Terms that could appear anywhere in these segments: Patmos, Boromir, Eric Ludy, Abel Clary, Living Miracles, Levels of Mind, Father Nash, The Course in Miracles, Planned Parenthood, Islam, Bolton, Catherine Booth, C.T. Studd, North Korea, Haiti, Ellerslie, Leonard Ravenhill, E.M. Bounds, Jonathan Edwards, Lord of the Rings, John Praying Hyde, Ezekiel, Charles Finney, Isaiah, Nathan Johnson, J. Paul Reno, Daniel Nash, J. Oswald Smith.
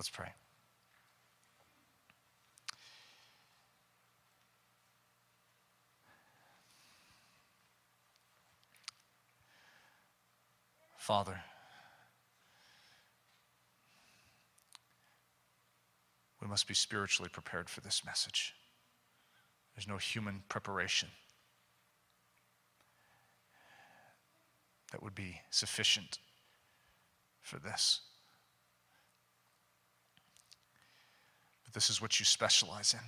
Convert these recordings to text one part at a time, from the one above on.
Let's pray. Father, we must be spiritually prepared for this message. There's no human preparation that would be sufficient for this. But this is what you specialize in.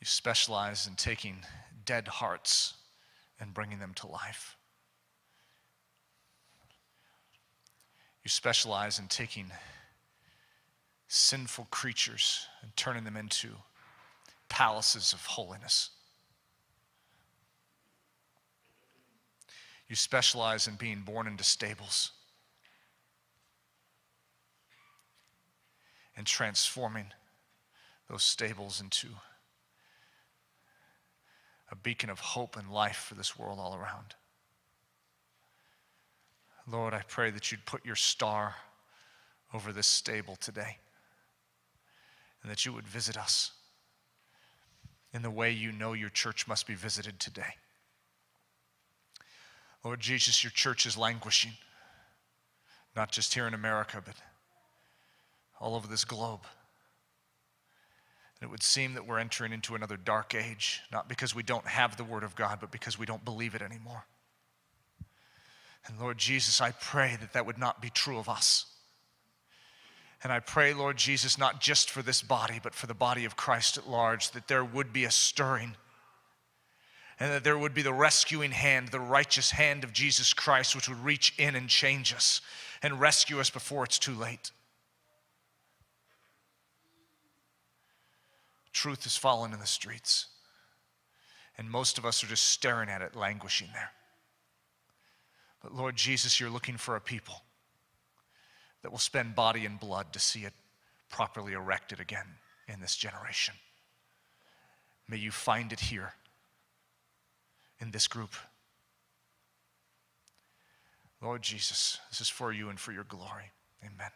You specialize in taking dead hearts and bringing them to life. You specialize in taking sinful creatures and turning them into palaces of holiness. You specialize in being born into stables and transforming those stables into a beacon of hope and life for this world all around. Lord, I pray that you'd put your star over this stable today, and that you would visit us in the way you know your church must be visited today. Lord Jesus, your church is languishing, not just here in America, but all over this globe. And it would seem that we're entering into another dark age, not because we don't have the Word of God, but because we don't believe it anymore. And Lord Jesus, I pray that that would not be true of us. And I pray, Lord Jesus, not just for this body, but for the body of Christ at large, that there would be a stirring, and that there would be the rescuing hand, the righteous hand of Jesus Christ, which would reach in and change us and rescue us before it's too late. Truth is fallen in the streets, and most of us are just staring at it, languishing there. But Lord Jesus, you're looking for a people that will spend body and blood to see it properly erected again in this generation. May you find it here in this group. Lord Jesus, this is for you and for your glory. Amen.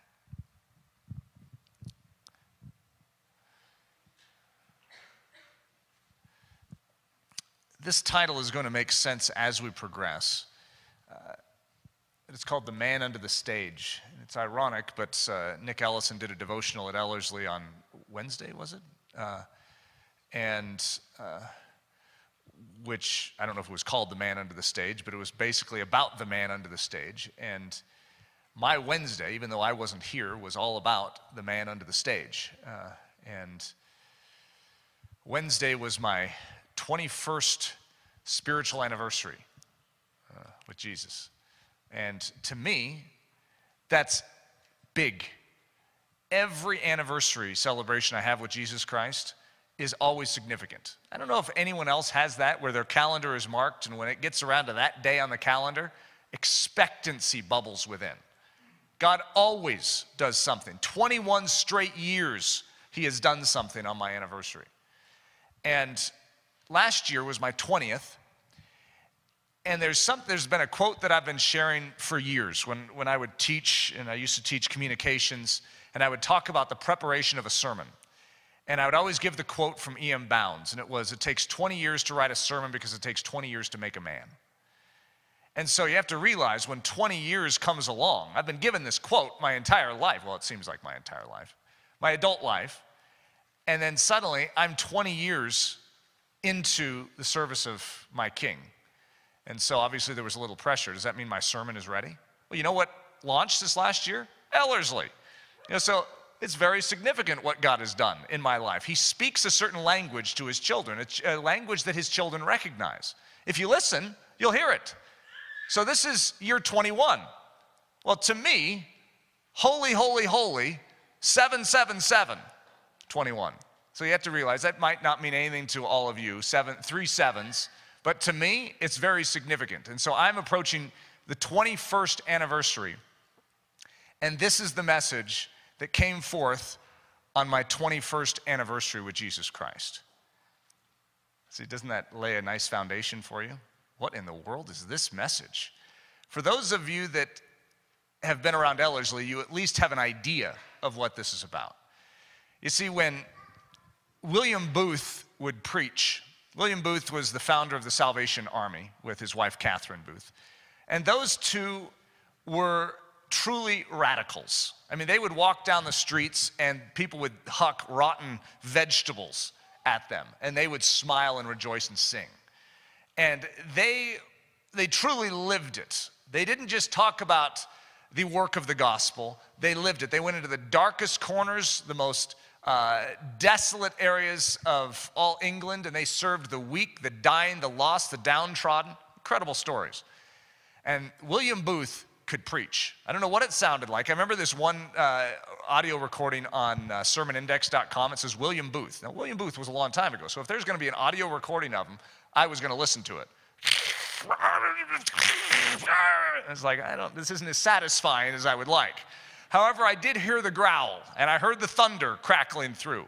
This title is going to make sense as we progress. It's called The Man Under the Stage. It's ironic, but Nick Ellison did a devotional at Ellerslie on Wednesday, was it? Which, I don't know if it was called The Man Under the Stage, but it was basically about the man under the stage. And my Wednesday, even though I wasn't here, was all about the man under the stage. And Wednesday was my 21st spiritual anniversary with Jesus. And to me, that's big. Every anniversary celebration I have with Jesus Christ is always significant. I don't know if anyone else has that, where their calendar is marked, and when it gets around to that day on the calendar, expectancy bubbles within. God always does something. 21 straight years, he has done something on my anniversary. And last year was my 20th. And there's been a quote that I've been sharing for years when I would teach, and I used to teach communications, and I would talk about the preparation of a sermon. And I would always give the quote from E.M. Bounds, and it was, "It takes 20 years to write a sermon because it takes 20 years to make a man." And so you have to realize when 20 years comes along, I've been given this quote my entire life, well, it seems like my entire life, my adult life, and then suddenly I'm 20 years into the service of my King. And so obviously there was a little pressure. Does that mean my sermon is ready? Well, you know what launched this last year? Ellerslie. You know, so it's very significant what God has done in my life. He speaks a certain language to his children, a language that his children recognize. If you listen, you'll hear it. So this is year 21. Well, to me, holy, holy, holy, 777, 21. So you have to realize that might not mean anything to all of you, three sevens. But to me, it's very significant. And so I'm approaching the 21st anniversary. And this is the message that came forth on my 21st anniversary with Jesus Christ. See, doesn't that lay a nice foundation for you? What in the world is this message? For those of you that have been around Ellerslie, you at least have an idea of what this is about. You see, when William Booth would preach, William Booth was the founder of the Salvation Army with his wife, Catherine Booth. And those two were truly radicals. I mean, they would walk down the streets and people would huck rotten vegetables at them, and they would smile and rejoice and sing. And they truly lived it. They didn't just talk about the work of the gospel, they lived it. They went into the darkest corners, the most desolate areas of all England, and they served the weak, the dying, the lost, the downtrodden. Incredible stories. And William Booth could preach. I don't know what it sounded like. I remember this one audio recording on sermonindex.com. It says William Booth. Now, William Booth was a long time ago, so if there's going to be an audio recording of him, I was going to listen to it. It's like, this isn't as satisfying as I would like. However, I did hear the growl, and I heard the thunder crackling through.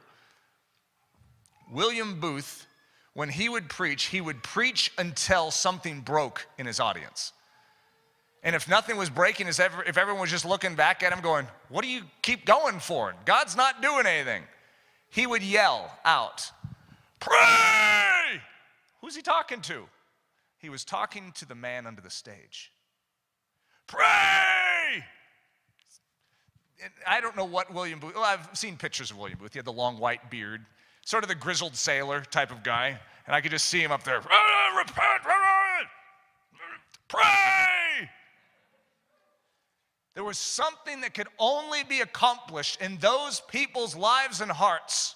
William Booth, when he would preach until something broke in his audience. And if nothing was breaking, if everyone was just looking back at him going, what do you keep going for? God's not doing anything. He would yell out, pray! Who's he talking to? He was talking to the man under the stage. Pray! And I don't know what William Booth, well, I've seen pictures of William Booth. He had the long white beard, sort of the grizzled sailor type of guy. And I could just see him up there, repent, pray! There was something that could only be accomplished in those people's lives and hearts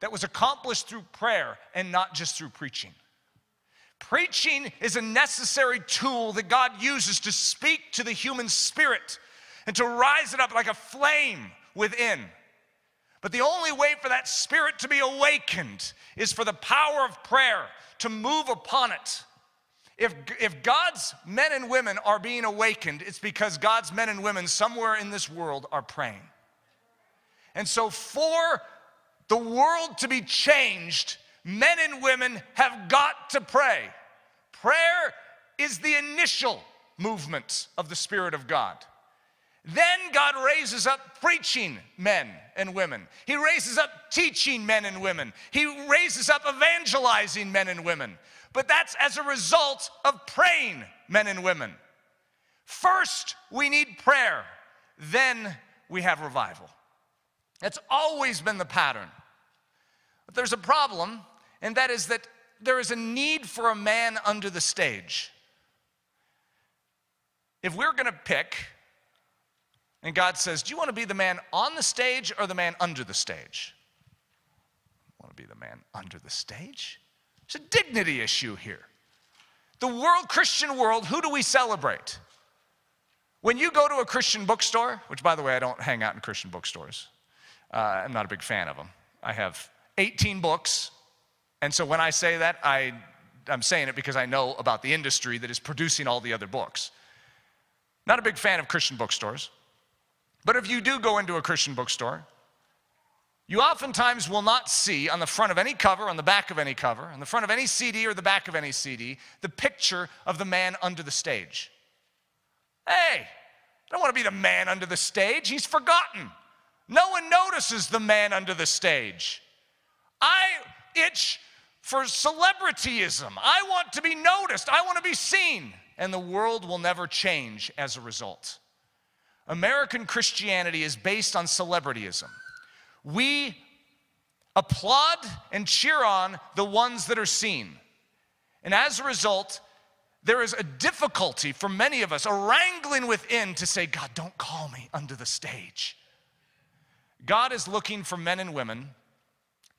that was accomplished through prayer and not just through preaching. Preaching is a necessary tool that God uses to speak to the human spirit and to rise it up like a flame within. But the only way for that spirit to be awakened is for the power of prayer to move upon it. If God's men and women are being awakened, it's because God's men and women somewhere in this world are praying. And so for the world to be changed, men and women have got to pray. Prayer is the initial movement of the Spirit of God. Then God raises up preaching men and women. He raises up teaching men and women. He raises up evangelizing men and women. But that's as a result of praying men and women. First, we need prayer. Then we have revival. That's always been the pattern. But there's a problem. And that is that there is a need for a man under the stage. If we're going to pick, and God says, do you want to be the man on the stage or the man under the stage? I want to be the man under the stage? There's a dignity issue here. The world, Christian world, who do we celebrate? When you go to a Christian bookstore, which, by the way, I don't hang out in Christian bookstores. I'm not a big fan of them. I have 18 books. And so when I say that, I'm saying it because I know about the industry that is producing all the other books. Not a big fan of Christian bookstores. But if you do go into a Christian bookstore, you oftentimes will not see on the front of any cover, on the back of any cover, on the front of any CD or the back of any CD, the picture of the man under the stage. Hey, I don't want to be the man under the stage. He's forgotten. No one notices the man under the stage. I itch for celebrityism. I want to be noticed. I want to be seen. And the world will never change as a result. American Christianity is based on celebrityism. We applaud and cheer on the ones that are seen. And as a result, there is a difficulty for many of us, a wrangling within to say, God, don't call me under the stage. God is looking for men and women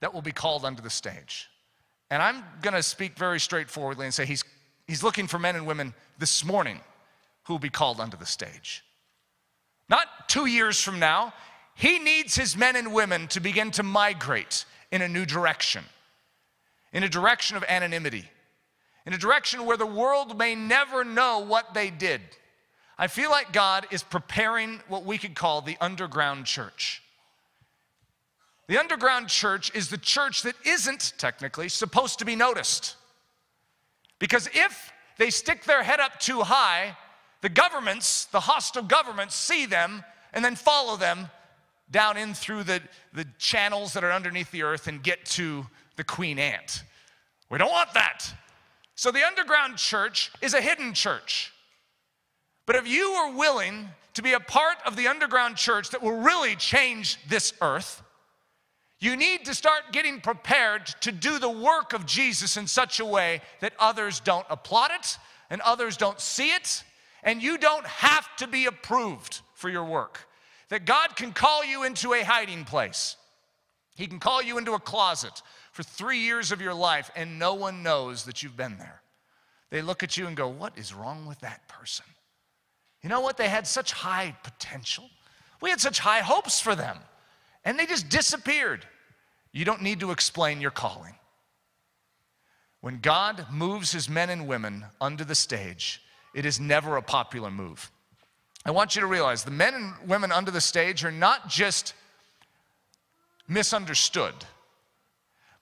that will be called under the stage. And I'm going to speak very straightforwardly and say he's looking for men and women this morning who will be called under the stage. Not 2 years from now. He needs his men and women to begin to migrate in a new direction, in a direction of anonymity, in a direction where the world may never know what they did. I feel like God is preparing what we could call the underground church. The underground church is the church that isn't technically supposed to be noticed. Because if they stick their head up too high, the governments, the hostile governments, see them and then follow them down in through the channels that are underneath the earth and get to the queen ant. We don't want that. So the underground church is a hidden church. But if you are willing to be a part of the underground church that will really change this earth, you need to start getting prepared to do the work of Jesus in such a way that others don't applaud it and others don't see it, and you don't have to be approved for your work. That God can call you into a hiding place. He can call you into a closet for 3 years of your life and no one knows that you've been there. They look at you and go, what is wrong with that person? You know what? They had such high potential. We had such high hopes for them. And they just disappeared. You don't need to explain your calling. When God moves his men and women onto the stage, it is never a popular move. I want you to realize the men and women under the stage are not just misunderstood,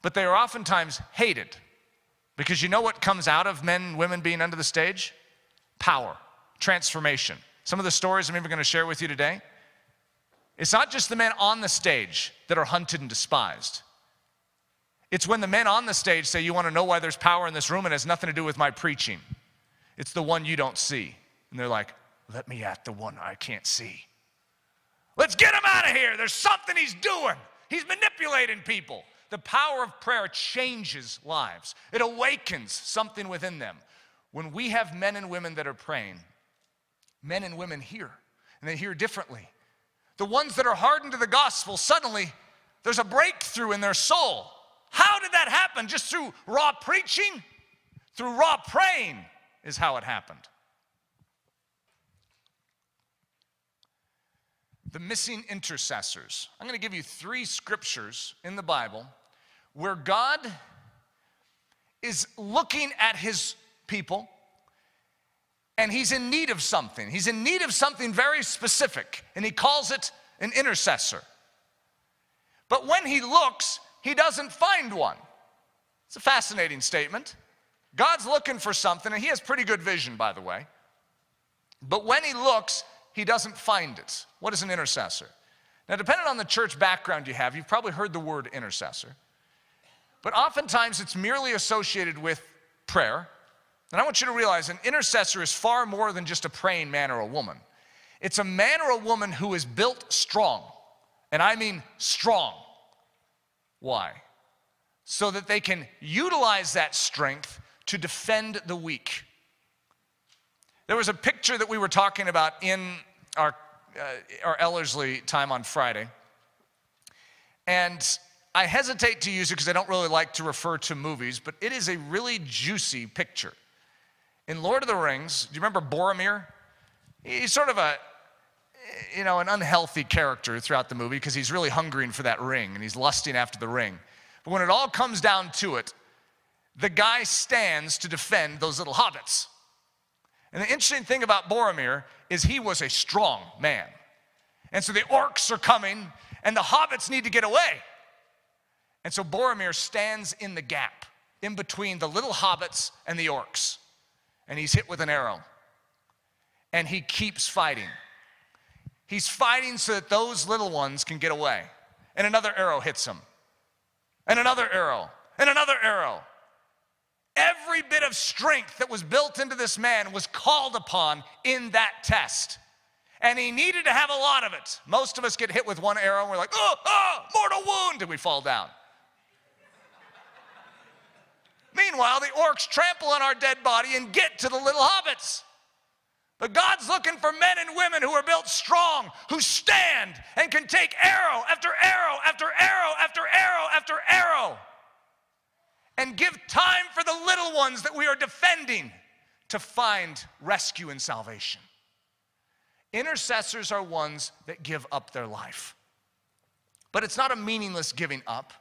but they are oftentimes hated. Because you know what comes out of men and women being under the stage? Power, transformation. Some of the stories I'm even going to share with you today, it's not just the men on the stage that are hunted and despised. It's when the men on the stage say, you want to know why there's power in this room? It has nothing to do with my preaching. It's the one you don't see. And they're like, let me at the one I can't see. Let's get him out of here. There's something he's doing. He's manipulating people. The power of prayer changes lives. It awakens something within them. When we have men and women that are praying, men and women hear, and they hear differently. The ones that are hardened to the gospel, suddenly there's a breakthrough in their soul. How did that happen? Just through raw preaching? Through raw praying is how it happened. The missing intercessors. I'm going to give you three scriptures in the Bible where God is looking at his people and he's in need of something. He's in need of something very specific and he calls it an intercessor. But when he looks, he doesn't find one. It's a fascinating statement. God's looking for something and he has pretty good vision, by the way. But when he looks, he doesn't find it. What is an intercessor? Now, depending on the church background you have, you've probably heard the word intercessor. But oftentimes, it's merely associated with prayer. And I want you to realize an intercessor is far more than just a praying man or a woman. It's a man or a woman who is built strong. And I mean strong. Why? So that they can utilize that strength to defend the weak. There was a picture that we were talking about in our Ellerslie time on Friday. And I hesitate to use it because I don't really like to refer to movies, but it is a really juicy picture. In Lord of the Rings, do you remember Boromir? He's sort of a, you know, an unhealthy character throughout the movie because he's really hungering for that ring and he's lusting after the ring. But when it all comes down to it, the guy stands to defend those little hobbits. And the interesting thing about Boromir is he was a strong man. And so the orcs are coming, and the hobbits need to get away. And so Boromir stands in the gap, in between the little hobbits and the orcs. And he's hit with an arrow. And he keeps fighting. He's fighting so that those little ones can get away. And another arrow hits him. And another arrow. And another arrow. Every bit of strength that was built into this man was called upon in that test. And he needed to have a lot of it. Most of us get hit with one arrow and we're like, oh, mortal wound, and we fall down. Meanwhile, the orcs trample on our dead body and get to the little hobbits. But God's looking for men and women who are built strong, who stand and can take arrow after arrow after arrow after arrow after arrow. And give time for the little ones that we are defending to find rescue and salvation. Intercessors are ones that give up their life. But it's not a meaningless giving up.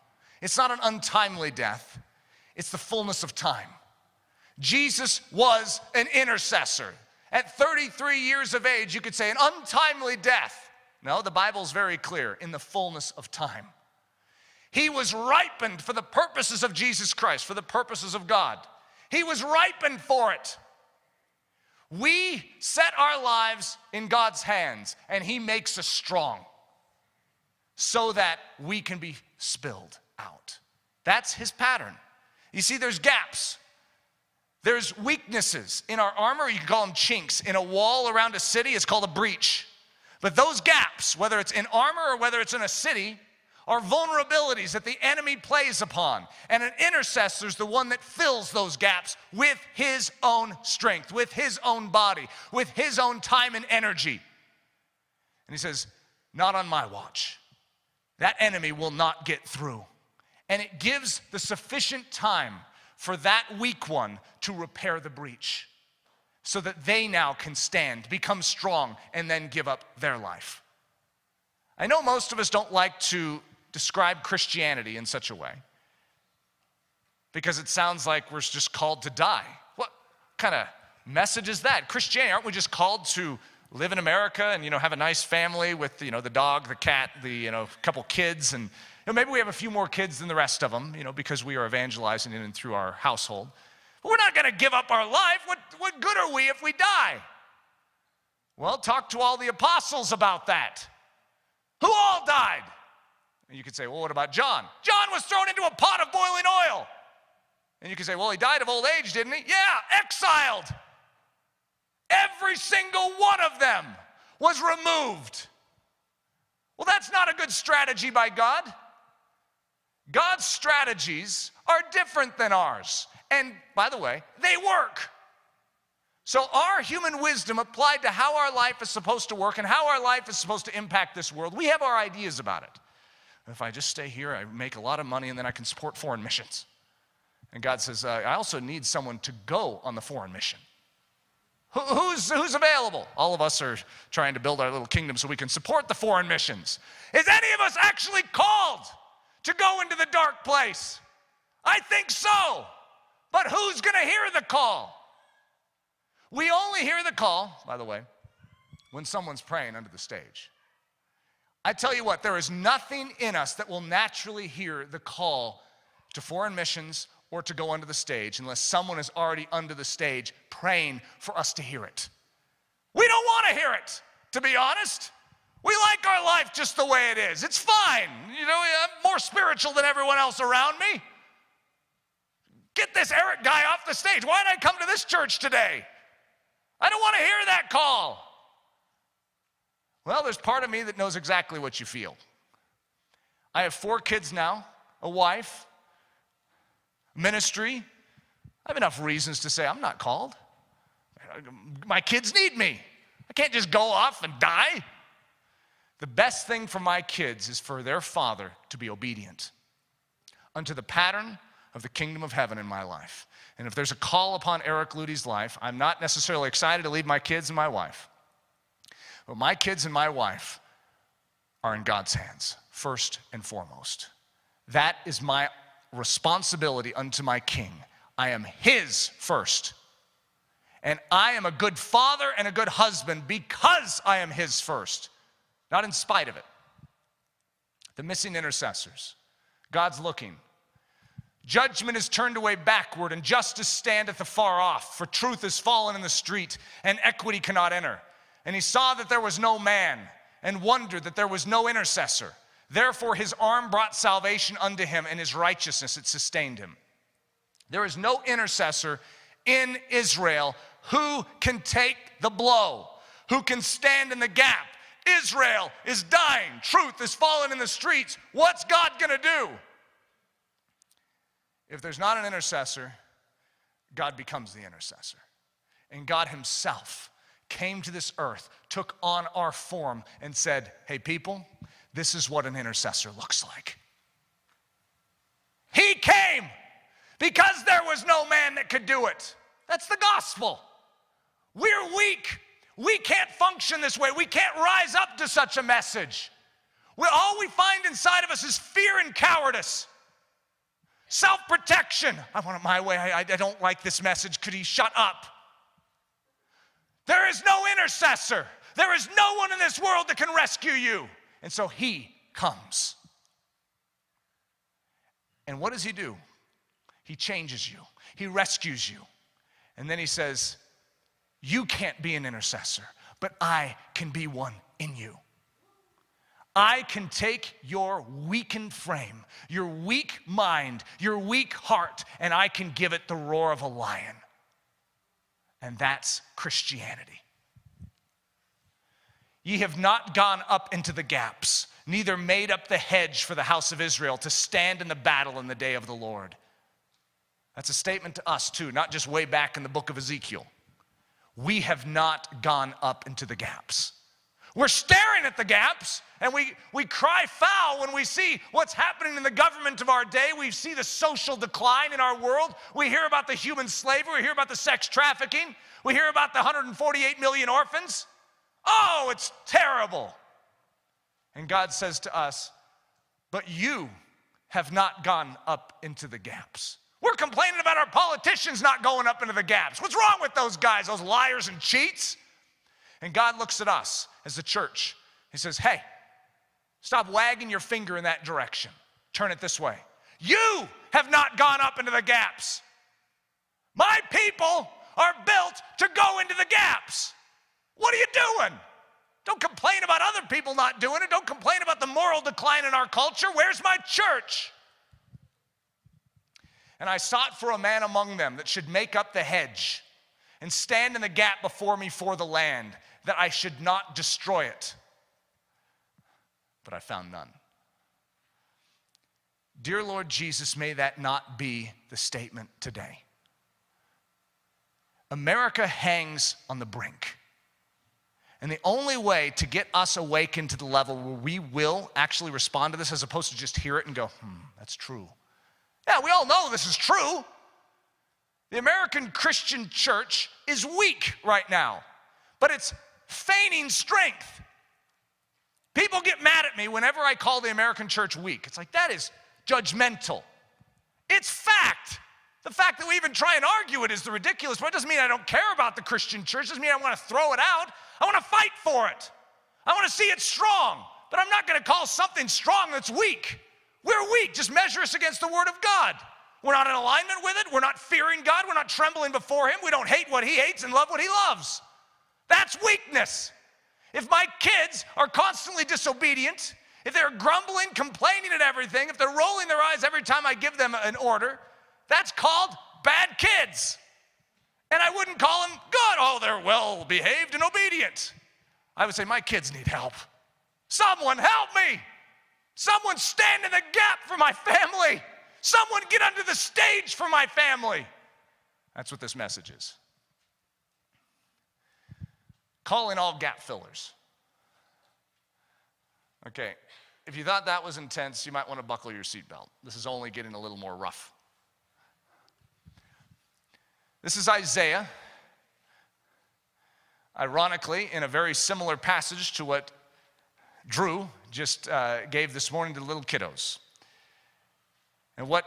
It's not an untimely death. It's the fullness of time. Jesus was an intercessor. At 33 years of age, you could say an untimely death. No, the Bible's very clear, in the fullness of time. He was ripened for the purposes of Jesus Christ, for the purposes of God. He was ripened for it. We set our lives in God's hands, and he makes us strong so that we can be spilled out. That's his pattern. You see, there's gaps. There's weaknesses in our armor. You can call them chinks. In a wall around a city, it's called a breach. But those gaps, whether it's in armor or whether it's in a city, are vulnerabilities that the enemy plays upon. And an intercessor is the one that fills those gaps with his own strength, with his own body, with his own time and energy. And he says, not on my watch. That enemy will not get through. And it gives the sufficient time for that weak one to repair the breach so that they now can stand, become strong, and then give up their life. I know most of us don't like to describe Christianity in such a way because it sounds like we're just called to die. What kind of message is that? Christianity, aren't we just called to live in America and, have a nice family with, the dog, the cat, couple kids, and maybe we have a few more kids than the rest of them, because we are evangelizing in and through our household. But we're not going to give up our life. What good are we if we die? Well, talk to all the apostles about that. Who all died? And you could say, well, what about John? John was thrown into a pot of boiling oil. And you could say, well, he died of old age, didn't he? Yeah, exiled. Every single one of them was removed. Well, that's not a good strategy by God. God's strategies are different than ours. And by the way, they work. So our human wisdom applied to how our life is supposed to work and how our life is supposed to impact this world, we have our ideas about it. If I just stay here, I make a lot of money, and then I can support foreign missions. And God says, I also need someone to go on the foreign mission. Who's available? All of us are trying to build our little kingdom so we can support the foreign missions. Is any of us actually called to go into the dark place? I think so. But who's going to hear the call? We only hear the call, by the way, when someone's praying under the stage. I tell you what, there is nothing in us that will naturally hear the call to foreign missions or to go under the stage unless someone is already under the stage praying for us to hear it. We don't want to hear it, to be honest. We like our life just the way it is. It's fine. I'm more spiritual than everyone else around me. Get this Eric guy off the stage. Why did I come to this church today? I don't want to hear that call. Well, there's part of me that knows exactly what you feel. I have 4 kids now, a wife, ministry. I have enough reasons to say I'm not called. My kids need me. I can't just go off and die. The best thing for my kids is for their father to be obedient unto the pattern of the kingdom of heaven in my life. And if there's a call upon Eric Ludy's life, I'm not necessarily excited to leave my kids and my wife. But my kids and my wife are in God's hands, first and foremost. That is my responsibility unto my King. I am his first. And I am a good father and a good husband because I am his first, not in spite of it. The missing intercessors. God's looking. Judgment is turned away backward, and justice standeth afar off, for truth is fallen in the street, and equity cannot enter. And he saw that there was no man, and wondered that there was no intercessor. Therefore his arm brought salvation unto him, and his righteousness it sustained him. There is no intercessor in Israel who can take the blow, who can stand in the gap. Israel is dying. Truth is fallen in the streets. What's God going to do? If there's not an intercessor, God becomes the intercessor. And God himself came to this earth, took on our form, and said, hey, people, this is what an intercessor looks like. He came because there was no man that could do it. That's the gospel. We're weak. We can't function this way. We can't rise up to such a message. All we find inside of us is fear and cowardice. Self-protection. I want it my way. I don't like this message. Could he shut up? There is no intercessor. There is no one in this world that can rescue you. And so he comes. And what does he do? He changes you. He rescues you. And then he says, You can't be an intercessor, but I can be one in you. I can take your weakened frame, your weak mind, your weak heart, and I can give it the roar of a lion. And that's Christianity. Ye have not gone up into the gaps, neither made up the hedge for the house of Israel to stand in the battle in the day of the Lord. That's a statement to us too, not just way back in the book of Ezekiel. We have not gone up into the gaps. We're staring at the gaps, and we cry foul when we see what's happening in the government of our day. We see the social decline in our world. We hear about the human slavery. We hear about the sex trafficking. We hear about the 148 million orphans. Oh, it's terrible. And God says to us, but you have not gone up into the gaps. We're complaining about our politicians not going up into the gaps. What's wrong with those guys, those liars and cheats? And God looks at us as the church. He says, hey, stop wagging your finger in that direction. Turn it this way. You have not gone up into the gaps. My people are built to go into the gaps. What are you doing? Don't complain about other people not doing it. Don't complain about the moral decline in our culture. Where's my church? And I sought for a man among them that should make up the hedge and stand in the gap before me for the land, that I should not destroy it. But I found none. Dear Lord Jesus, may that not be the statement today. America hangs on the brink. And the only way to get us awakened to the level where we will actually respond to this, as opposed to just hear it and go, that's true. Yeah, we all know this is true. The American Christian church is weak right now, but it's feigning strength. People get mad at me whenever I call the American church weak. It's like, that is judgmental. It's fact. The fact that we even try and argue it is the ridiculous, but it doesn't mean I don't care about the Christian church. It doesn't mean I want to throw it out. I want to fight for it. I want to see it strong, but I'm not going to call something strong that's weak. We're weak. Just measure us against the Word of God. We're not in alignment with it. We're not fearing God. We're not trembling before Him. We don't hate what He hates and love what He loves. That's weakness. If my kids are constantly disobedient, if they're grumbling, complaining at everything, if they're rolling their eyes every time I give them an order, that's called bad kids. And I wouldn't call them good. Oh, they're well-behaved and obedient. I would say, my kids need help. Someone help me. Someone stand in the gap for my family. Someone get under the stage for my family. That's what this message is. Call in all gap fillers. Okay, if you thought that was intense, you might want to buckle your seatbelt. This is only getting a little more rough. This is Isaiah, ironically, in a very similar passage to what Drew just gave this morning to the little kiddos. And what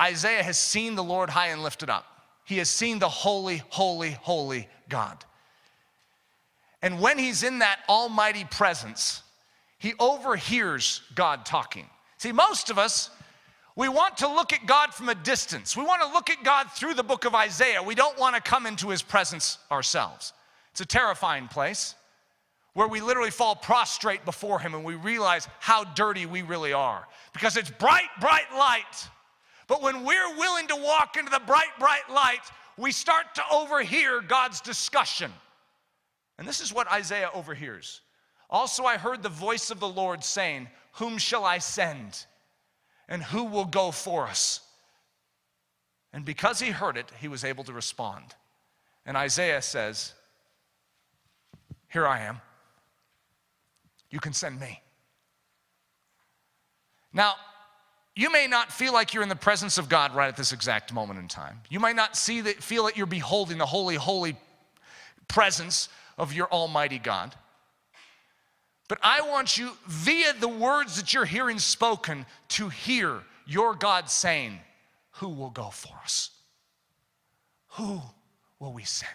Isaiah has seen the Lord high and lifted up. He has seen the holy, holy, holy God. And when he's in that almighty presence, he overhears God talking. See, most of us, we want to look at God from a distance. We want to look at God through the book of Isaiah. We don't want to come into his presence ourselves. It's a terrifying place where we literally fall prostrate before him and we realize how dirty we really are, because it's bright, bright light. But when we're willing to walk into the bright, bright light, we start to overhear God's discussion. And this is what Isaiah overhears. Also, I heard the voice of the Lord saying, "Whom shall I send? And who will go for us?" And because he heard it, he was able to respond. And Isaiah says, here I am. You can send me. Now, you may not feel like you're in the presence of God right at this exact moment in time. You might not feel that you're beholding the holy, holy presence of your almighty God. But I want you, via the words that you're hearing spoken, to hear your God saying, who will go for us? Who will we send?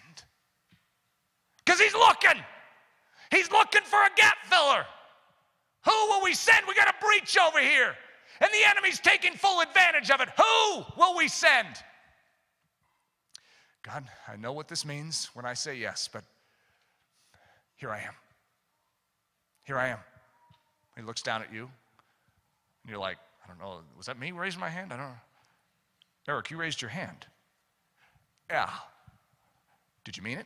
Because he's looking. He's looking for a gap filler. Who will we send? We got a breach over here, and the enemy's taking full advantage of it. Who will we send? God, I know what this means when I say yes, but here I am. Here I am. He looks down at you, and you're like, I don't know, was that me raising my hand? I don't know. Eric, you raised your hand. Yeah. Did you mean it?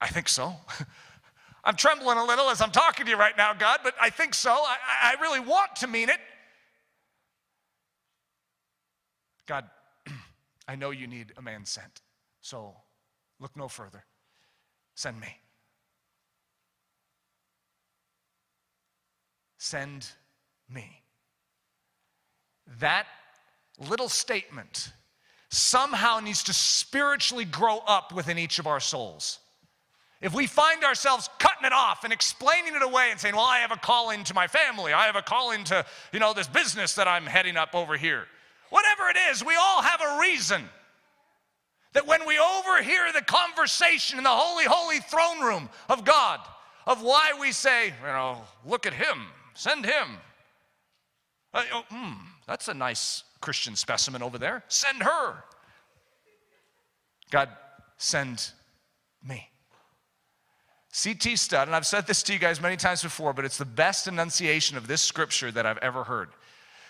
I think so. I'm trembling a little as I'm talking to you right now, God, but I think so. I really want to mean it. God, I know you need a man sent, so look no further. Send me. Send me. That little statement somehow needs to spiritually grow up within each of our souls. If we find ourselves cutting it off and explaining it away and saying, well, I have a calling to my family. I have a calling to, this business that I'm heading up over here. Whatever it is, we all have a reason that when we overhear the conversation in the holy, holy throne room of God, of why we say, look at him, send him. That's a nice Christian specimen over there. Send her. God, send me. C.T. Studd, and I've said this to you guys many times before, but it's the best enunciation of this scripture that I've ever heard.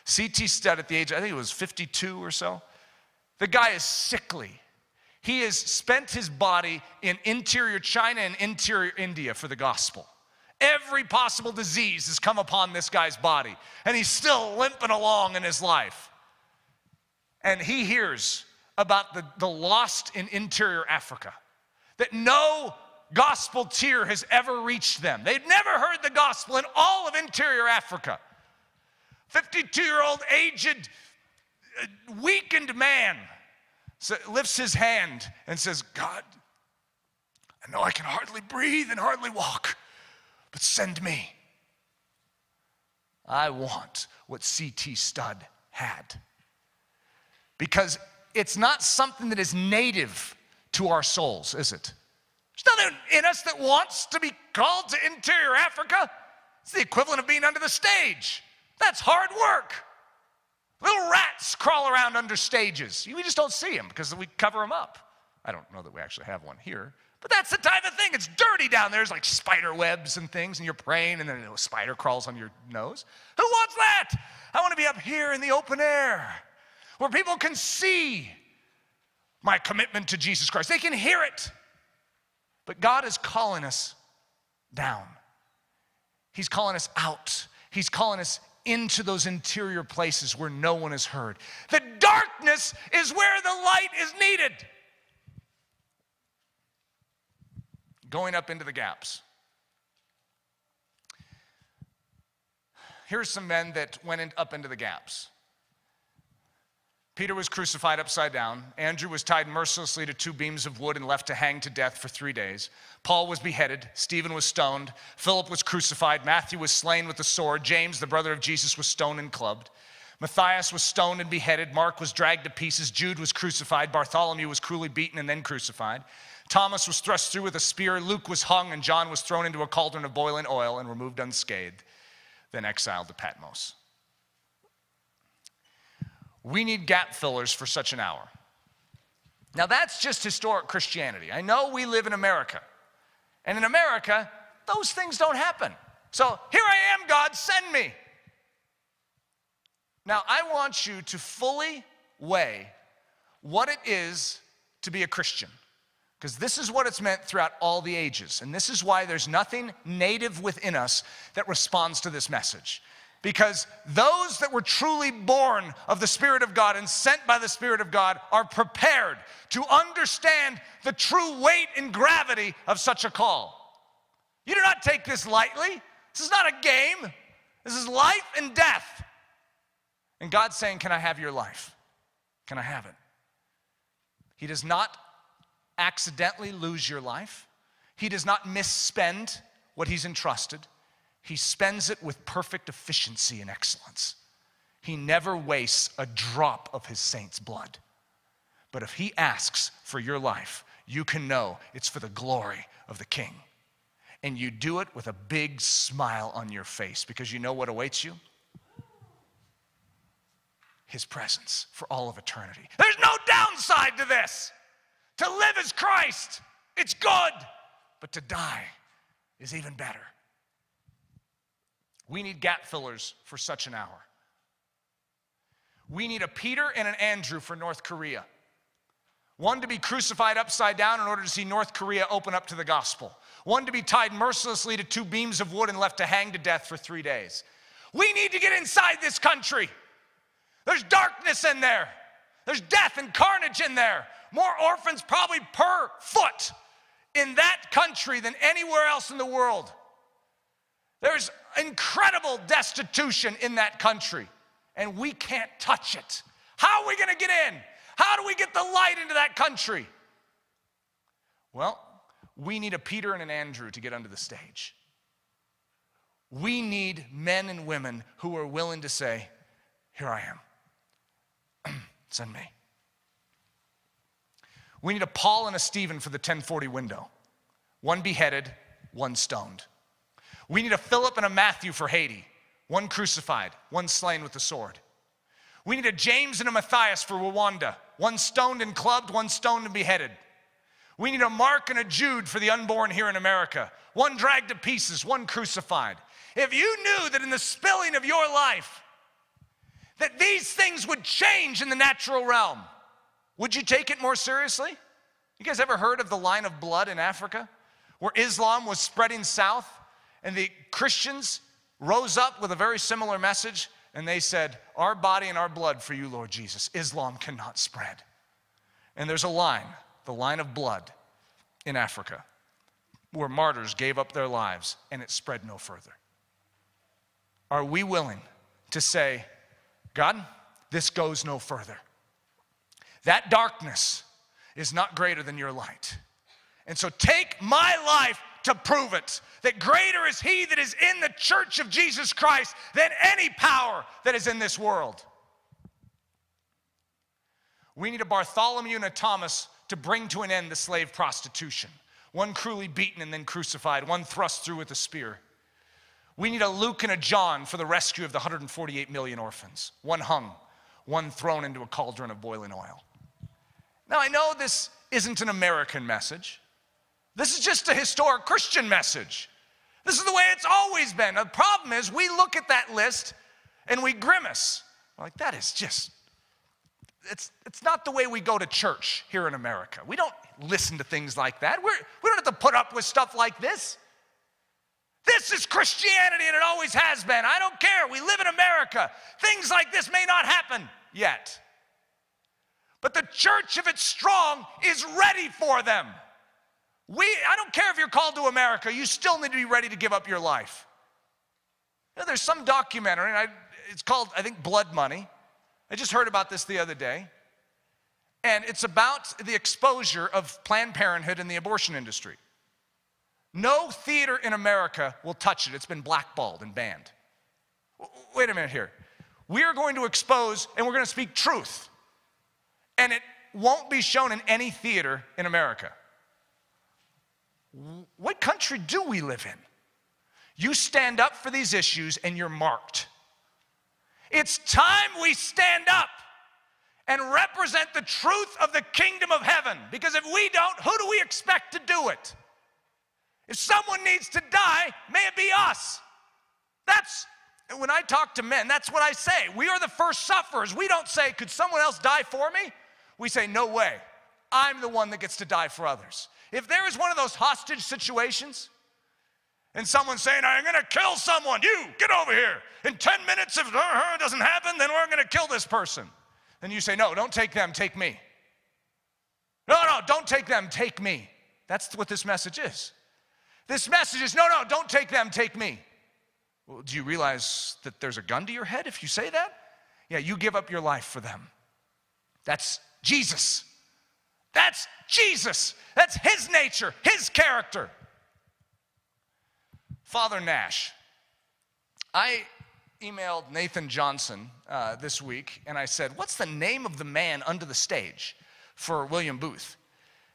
C.T. Studd at the age, I think it was 52 or so, the guy is sickly. He has spent his body in interior China and interior India for the gospel. Every possible disease has come upon this guy's body, and he's still limping along in his life. And he hears about the lost in interior Africa, that no gospel tear has ever reached them. They've never heard the gospel in all of interior Africa. 52-year-old, aged, weakened man lifts his hand and says, God, I know I can hardly breathe and hardly walk, but send me. I want what C.T. Studd had. Because it's not something that is native to our souls, is it? There's nothing in us that wants to be called to interior Africa. It's the equivalent of being under the stage. That's hard work. Little rats crawl around under stages. We just don't see them because we cover them up. I don't know that we actually have one here, but that's the type of thing. It's dirty down there. There's like spider webs and things, and you're praying, and then a spider crawls on your nose. Who wants that? I want to be up here in the open air where people can see my commitment to Jesus Christ. They can hear it. But God is calling us down. He's calling us out. He's calling us into those interior places where no one is heard. The darkness is where the light is needed. Going up into the gaps. Here's some men that went up into the gaps. Peter was crucified upside down. Andrew was tied mercilessly to two beams of wood and left to hang to death for 3 days. Paul was beheaded. Stephen was stoned. Philip was crucified. Matthew was slain with the sword. James, the brother of Jesus, was stoned and clubbed. Matthias was stoned and beheaded. Mark was dragged to pieces. Jude was crucified. Bartholomew was cruelly beaten and then crucified. Thomas was thrust through with a spear. Luke was hung, and John was thrown into a cauldron of boiling oil and removed unscathed, then exiled to Patmos. We need gap fillers for such an hour. Now that's just historic Christianity. I know we live in America. And in America, those things don't happen. So here I am, God, send me. Now I want you to fully weigh what it is to be a Christian. Because this is what it's meant throughout all the ages. And this is why there's nothing native within us that responds to this message. Because those that were truly born of the Spirit of God and sent by the Spirit of God are prepared to understand the true weight and gravity of such a call. You do not take this lightly. This is not a game. This is life and death. And God's saying, can I have your life? Can I have it? He does not accidentally lose your life. He does not misspend what he's entrusted. He spends it with perfect efficiency and excellence. He never wastes a drop of his saint's blood. But if he asks for your life, you can know it's for the glory of the King. And you do it with a big smile on your face because you know what awaits you? His presence for all of eternity. There's no downside to this. To live is Christ. It's good. But to die is even better. We need gap fillers for such an hour. We need a Peter and an Andrew for North Korea. One to be crucified upside down in order to see North Korea open up to the gospel. One to be tied mercilessly to two beams of wood and left to hang to death for 3 days. We need to get inside this country. There's darkness in there. There's death and carnage in there. More orphans probably per foot in that country than anywhere else in the world. There's incredible destitution in that country, and we can't touch it. How are we going to get in? How do we get the light into that country? Well, we need a Peter and an Andrew to get under the stage. We need men and women who are willing to say, here I am, send me. We need a Paul and a Stephen for the 1040 window. One beheaded, one stoned. We need a Philip and a Matthew for Haiti. One crucified, one slain with the sword. We need a James and a Matthias for Rwanda. One stoned and clubbed, one stoned and beheaded. We need a Mark and a Jude for the unborn here in America. One dragged to pieces, one crucified. If you knew that in the spilling of your life, that these things would change in the natural realm, would you take it more seriously? You guys ever heard of the line of blood in Africa, where Islam was spreading south and the Christians rose up with a very similar message, and they said, our body and our blood for you, Lord Jesus. Islam cannot spread. And there's a line, the line of blood in Africa, where martyrs gave up their lives and it spread no further. Are we willing to say, God, this goes no further? That darkness is not greater than your light. And so take my life to prove it, that greater is he that is in the church of Jesus Christ than any power that is in this world. We need a Bartholomew and a Thomas to bring to an end the slave prostitution. One cruelly beaten and then crucified, one thrust through with a spear. We need a Luke and a John for the rescue of the 148 million orphans. One hung, one thrown into a cauldron of boiling oil. Now I know this isn't an American message. This is just a historic Christian message. This is the way it's always been. The problem is we look at that list and we grimace. We're like, that is just, it's not the way we go to church here in America. We don't listen to things like that. We don't have to put up with stuff like this. This is Christianity and it always has been. I don't care. We live in America. Things like this may not happen yet. But the church, if it's strong, is ready for them. I don't care if you're called to America, you still need to be ready to give up your life. You know, there's some documentary, and it's called, I think, Blood Money. I just heard about this the other day. And it's about the exposure of Planned Parenthood in the abortion industry. No theater in America will touch it. It's been blackballed and banned. Wait a minute here. We're going to expose, and we're going to speak truth. And it won't be shown in any theater in America. What country do we live in? You stand up for these issues and you're marked. It's time we stand up and represent the truth of the kingdom of heaven. Because if we don't, who do we expect to do it? If someone needs to die, may it be us. When I talk to men, that's what I say. We are the first sufferers. We don't say, could someone else die for me? We say, no way. I'm the one that gets to die for others. If there is one of those hostage situations and someone's saying, I'm going to kill someone, you get over here. In 10 minutes, if it doesn't happen, then we're going to kill this person. Then you say, no, don't take them, take me. No, don't take them, take me. That's what this message is. This message is, no, don't take them, take me. Well, do you realize that there's a gun to your head if you say that? Yeah, you give up your life for them. That's Jesus. That's Jesus. That's his nature, his character. Father Nash. I emailed Nathan Johnson this week, and I said, what's the name of the man under the stage for William Booth?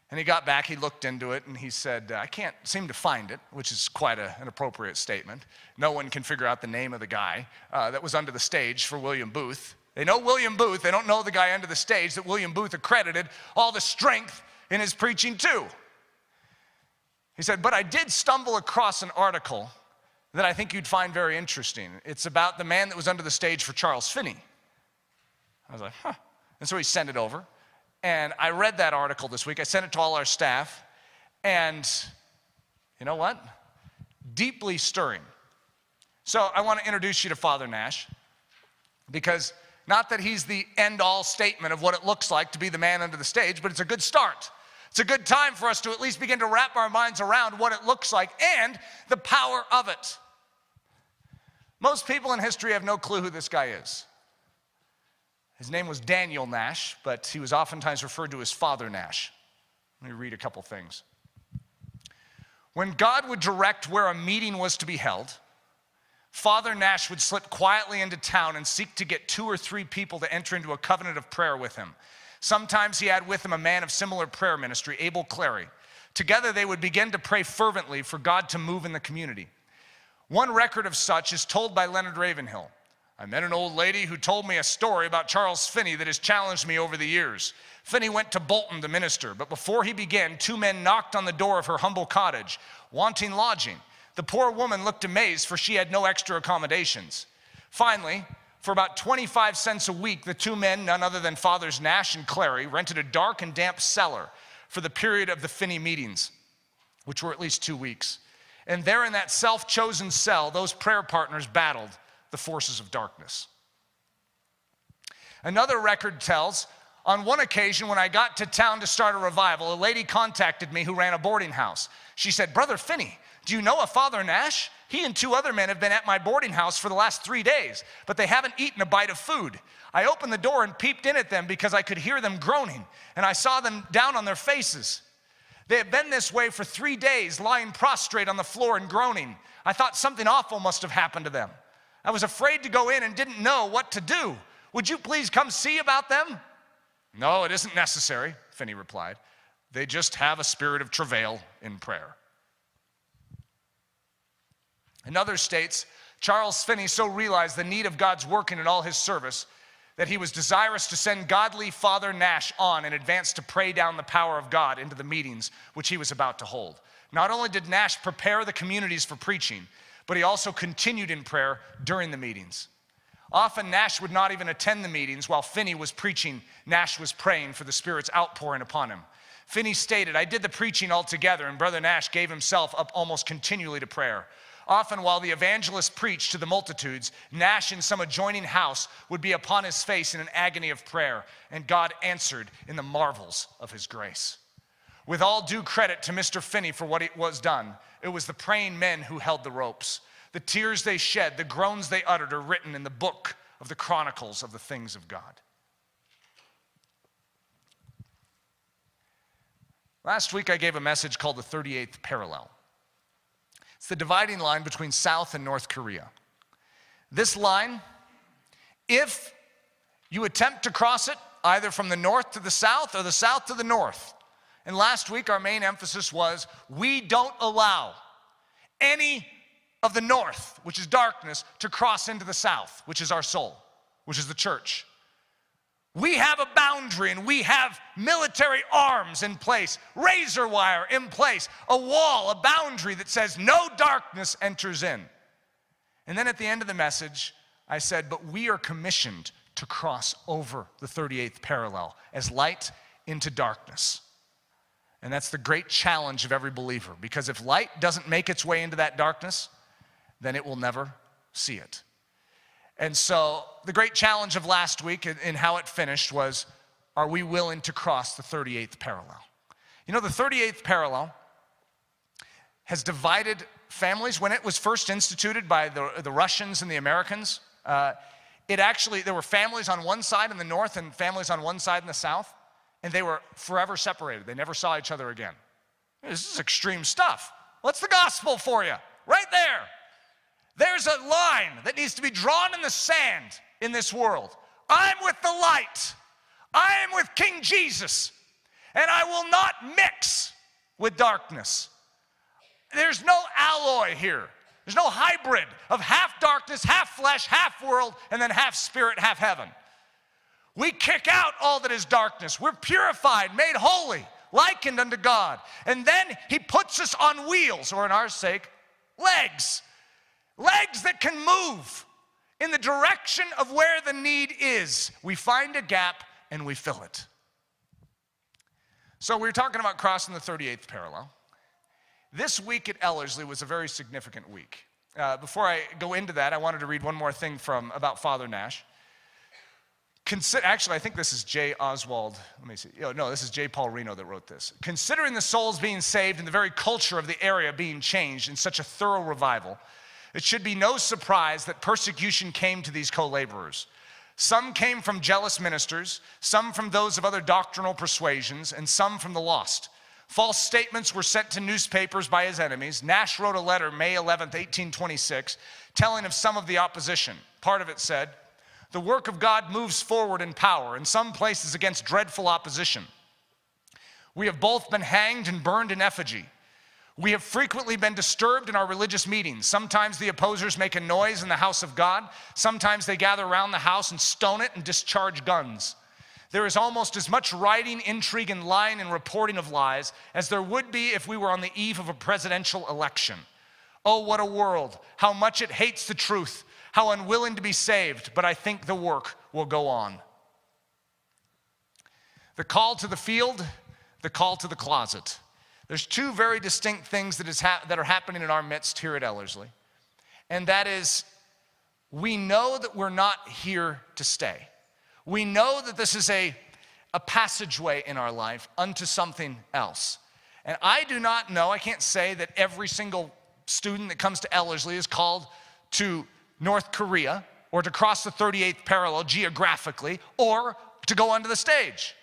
And he got back, he looked into it, and he said, I can't seem to find it, which is quite an appropriate statement. No one can figure out the name of the guy that was under the stage for William Booth. They know William Booth. They don't know the guy under the stage that William Booth accredited all the strength in his preaching too. He said, but I did stumble across an article that I think you'd find very interesting. It's about the man that was under the stage for Charles Finney. I was like, huh. And so he sent it over. And I read that article this week. I sent it to all our staff. And you know what? Deeply stirring. So I want to introduce you to Father Nash, because not that he's the end-all statement of what it looks like to be the man under the stage, but it's a good start. It's a good time for us to at least begin to wrap our minds around what it looks like and the power of it. Most people in history have no clue who this guy is. His name was Daniel Nash, but he was oftentimes referred to as Father Nash. Let me read a couple things. When God would direct where a meeting was to be held, Father Nash would slip quietly into town and seek to get 2 or 3 people to enter into a covenant of prayer with him. Sometimes he had with him a man of similar prayer ministry, Abel Clary. Together they would begin to pray fervently for God to move in the community. One record of such is told by Leonard Ravenhill. I met an old lady who told me a story about Charles Finney that has challenged me over the years. Finney went to Bolton to minister, but before he began, 2 men knocked on the door of her humble cottage, wanting lodging. The poor woman looked amazed, for she had no extra accommodations. Finally, for about 25 cents a week, the 2 men, none other than Fathers Nash and Clary, rented a dark and damp cellar for the period of the Finney meetings, which were at least 2 weeks. And there in that self-chosen cell, those prayer partners battled the forces of darkness. Another record tells, on one occasion when I got to town to start a revival, a lady contacted me who ran a boarding house. She said, Brother Finney, do you know a Father Nash? He and 2 other men have been at my boarding house for the last 3 days, but they haven't eaten a bite of food. I opened the door and peeped in at them because I could hear them groaning, and I saw them down on their faces. They have been this way for 3 days, lying prostrate on the floor and groaning. I thought something awful must have happened to them. I was afraid to go in and didn't know what to do. Would you please come see about them? No, it isn't necessary, Finney replied. They just have a spirit of travail in prayer. Another states, Charles Finney so realized the need of God's working in all his service that he was desirous to send godly Father Nash on in advance to pray down the power of God into the meetings which he was about to hold. Not only did Nash prepare the communities for preaching, but he also continued in prayer during the meetings. Often Nash would not even attend the meetings. While Finney was preaching, Nash was praying for the Spirit's outpouring upon him. Finney stated, I did the preaching altogether, and Brother Nash gave himself up almost continually to prayer. Often while the evangelist preached to the multitudes, Nash in some adjoining house would be upon his face in an agony of prayer, and God answered in the marvels of his grace. With all due credit to Mr. Finney for what it was done, it was the praying men who held the ropes. The tears they shed, the groans they uttered are written in the book of the Chronicles of the things of God. Last week I gave a message called the 38th Parallel. It's the dividing line between South and North Korea. This line, if you attempt to cross it, either from the north to the south or the south to the north. And last week, our main emphasis was, we don't allow any of the north, which is darkness, to cross into the south, which is our soul, which is the church. We have a boundary, and we have military arms in place, razor wire in place, a wall, a boundary that says no darkness enters in. And then at the end of the message, I said, but we are commissioned to cross over the 38th parallel as light into darkness. And that's the great challenge of every believer, because if light doesn't make its way into that darkness, then it will never see it. And so the great challenge of last week and how it finished was, are we willing to cross the 38th parallel? You know, the 38th parallel has divided families. When it was first instituted by the Russians and the Americans, there were families on one side in the north and families on one side in the south, and they were forever separated. They never saw each other again. This is extreme stuff. What's the gospel for you? Right there. There's a line that needs to be drawn in the sand in this world. I'm with the light. I am with King Jesus. And I will not mix with darkness. There's no alloy here. There's no hybrid of half darkness, half flesh, half world, and then half spirit, half heaven. We kick out all that is darkness. We're purified, made holy. likened unto God. And then he puts us on wheels, or in our sake, legs. Legs that can move in the direction of where the need is. We find a gap and we fill it. So we were talking about crossing the 38th parallel. This week at Ellerslie was a very significant week. Before I go into that, I wanted to read one more thing about Father Nash. Actually, I think this is J. Oswald. Let me see. No, this is J. Paul Reno that wrote this. Considering the souls being saved and the very culture of the area being changed in such a thorough revival, it should be no surprise that persecution came to these co-laborers. Some came from jealous ministers, some from those of other doctrinal persuasions, and some from the lost. False statements were sent to newspapers by his enemies. Nash wrote a letter, May 11th, 1826, telling of some of the opposition. Part of it said, "The work of God moves forward in power, in some places against dreadful opposition. We have both been hanged and burned in effigy. We have frequently been disturbed in our religious meetings. Sometimes the opposers make a noise in the house of God. Sometimes they gather around the house and stone it and discharge guns. There is almost as much writing, intrigue, and lying and reporting of lies as there would be if we were on the eve of a presidential election. Oh, what a world, how much it hates the truth, how unwilling to be saved, but I think the work will go on." The call to the field, the call to the closet. There's two very distinct things that are happening in our midst here at Ellerslie. And that is, we know that we're not here to stay. We know that this is a passageway in our life unto something else. And I do not know, I can't say that every single student that comes to Ellerslie is called to North Korea or to cross the 38th parallel geographically or to go onto the stage.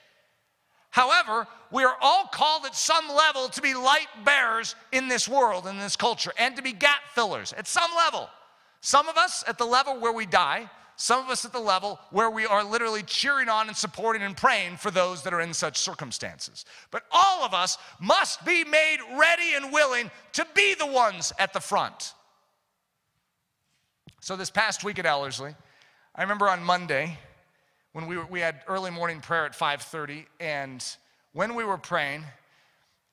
However, we are all called at some level to be light bearers in this world, in this culture, and to be gap fillers at some level. Some of us at the level where we die, some of us at the level where we are literally cheering on and supporting and praying for those that are in such circumstances. But all of us must be made ready and willing to be the ones at the front. So this past week at Ellerslie, I remember on Monday, when we had early morning prayer at 5:30, and when we were praying,